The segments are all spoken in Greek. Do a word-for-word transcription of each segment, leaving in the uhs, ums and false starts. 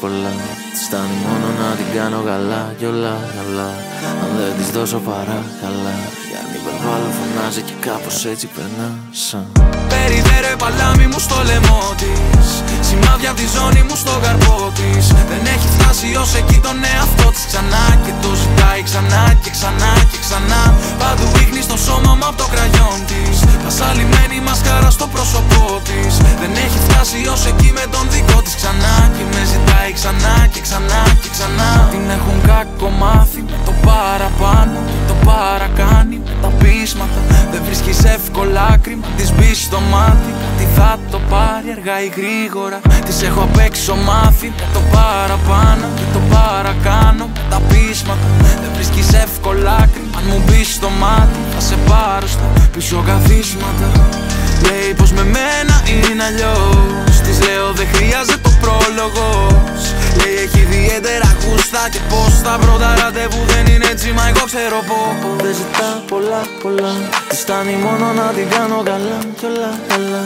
πολλά. Τη στάνει μόνο να την κάνω γαλά κι όλα καλά. Αν δεν της δώσω παρά καλά, πιάνει υπερβάλλω, φωνάζει και κάπως έτσι περνά σαν. Περιδέρε παλάμι μου στο λαιμό της, σημάδια απ' τη ζώνη μου στο καρπό της. Δεν έχει φτάσει ως εκεί τον εαυτό της ξανά, και το ζητάει ξανά και ξανά και ξανά. Πάντου ρίχνει στο σώμα μου απ' το κραγιόν της, πασαλημένη μασκάρα στο πρόσωπό της. Δεν έχει φτάσει ως εκεί με τον δικό της ξανά, και με ζητάει ξανά και ξανά και ξανά. Την έχουν κακομάθει με το παραπάνω, το παρακάνει με τα πείσματα. Δεν βρίσκεις εύκολα άκρη, μα της μπεις στο μάτι. Κάτι θα το πάρει αργά ή γρήγορα, της έχω απ' έξω μάθει με το παραπάνω και το παρακάνω με τα πείσματα. Δεν βρίσκεις εύκολα άκρη, αν μου μπεις στο μάτι θα σε πάρω στα πίσω καθίσματα. Λέει πως με μένα είναι αλλιώς, της λέω δεν χρειάζεται το πρόλογος. Λέει έχει ιδιαίτερα γούστα και πως τα πρώτα ραντεβού δεν είναι έτσι, μα εγώ ξέρω πω. Δεν ζητά πολλά πολλά, της στάνει μόνο να την κάνω καλά κι όλα καλά.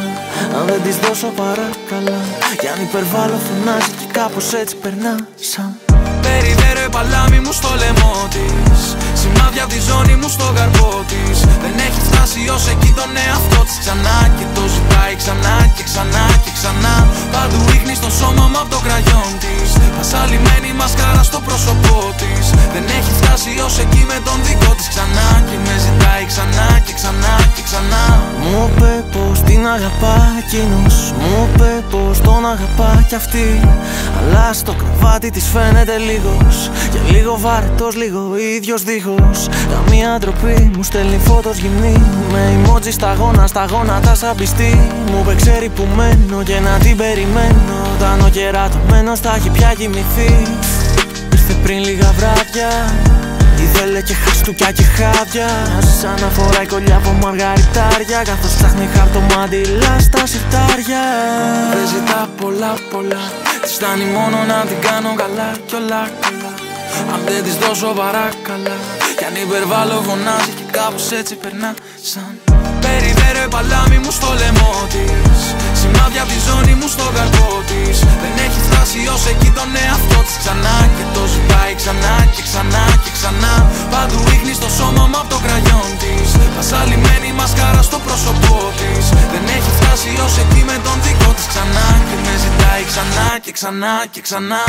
Αν δεν της δώσω παρακαλά, κι αν υπερβάλλω φωνάζει και κάπως έτσι περνά σαν. Περιδέρε παλάμι μου στο λαιμό της, σημάδια απ' τη ζώνη μου στο καρπό της. Δεν έχει φτάσει ως εκεί τον εαυτό της ξανά, και το ζητάει ξανά και ξανά και ξανά. Πάντου ρίχνει στο σώμα μου απ' το κραγιόν της, πασαλημένη μασκάρα στο πρόσωπό της. Δεν έχει φτάσει ως εκεί με τον δικό της ξανά, και με ζητάει ξανά και ξανά και ξανά. Μου είπε πως την αγαπά εκείνος, μου είπε πως τον αγαπά κι αυτή. Αλλά στο κρεβάτι της φαίνεται λίγος, και λίγο βαρετός, λίγο ίδιος δίχως. Καμία ντροπή, μου στέλνει φώτος γυμνή, με emoji στα γόνα, στα γόνατα σαν πιστή. Μου είπε ξέρει που μένω και να την περιμένω, όταν ο κερατωμένος θα έχει πια κοιμηθεί. Ήρθε πριν λίγα βράδια, ήθελε και χαστούκια και χάδια, σαν να φοράει κολλιά από μαργαριτάρια, καθώς ψάχνει χαρτομάντιλα στα σιρτάρια. Δεν ζητά πολλά πολλά, της στάνει μόνο να την κάνω καλά κι όλα καλά. Αν δεν της δώσω παρακαλά, κι αν υπερβάλλω φωνάζει και κάπως έτσι περνά σαν. Περιδέρε παλάμι μου στο λαιμό της, σημάδια απ' τη ζώνη μου στο καρπό της. Δεν έχει φτάσει ως εκεί τον εαυτό της ξανά, και το ζητάει ξανά και ξανά και ξανά. Πάντου ρίχνει στο σώμα μου απ' το κραγιόν της, πασαλημένη μασκάρα στο πρόσωπό της. Δεν έχει φτάσει ως εκεί με τον δικό της ξανά, και με ζητάει ξανά και ξανά και ξανά.